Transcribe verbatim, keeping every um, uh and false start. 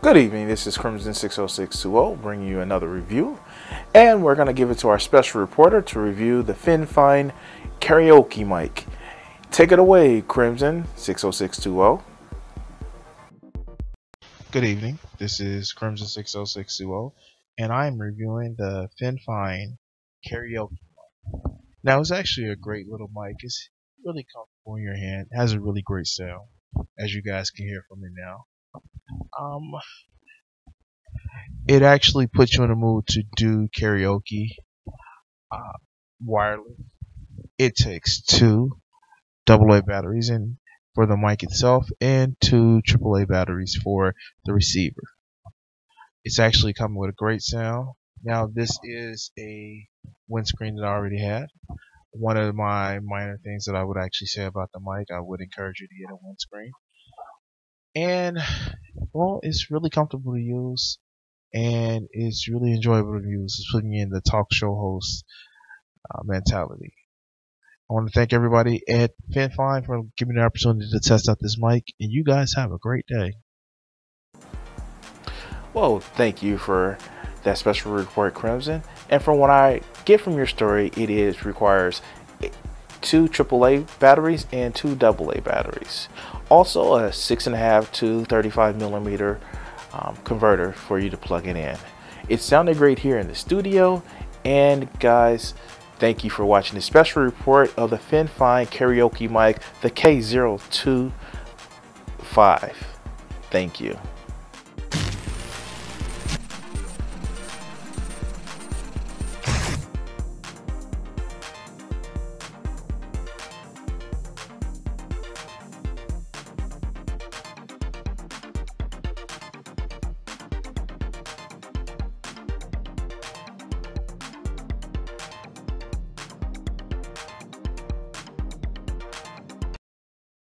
Good evening, this is Crimson six oh six two oh bringing you another review, and we're going to give it to our special reporter to review the Finfine karaoke mic. Take it away, Crimson six oh six two oh. Good evening, this is Crimson six oh six two oh, and I'm reviewing the Finfine karaoke mic. Now, it's actually a great little mic. It's really comfortable in your hand. It has a really great sound, as you guys can hear from it now. Um, it actually puts you in a mood to do karaoke, uh, wireless. It takes two double A batteries in for the mic itself and two triple A batteries for the receiver. It's actually coming with a great sound. Now, this is a windscreen that I already had. One of my minor things that I would actually say about the mic, I would encourage you to get a windscreen. And well, it's really comfortable to use, and it's really enjoyable to use. It's putting in the talk show host uh, mentality. I want to thank everybody at Finfine for giving me the opportunity to test out this mic, and you guys have a great day. Well, thank you for that special report, Crimson. And from what I get from your story, it is requires two triple A batteries and two double A batteries. Also a six and a half to thirty-five millimeter um, converter for you to plug it in. It sounded great here in the studio. And guys, thank you for watching the special report of the Finfine karaoke mic, the K zero two five. Thank you.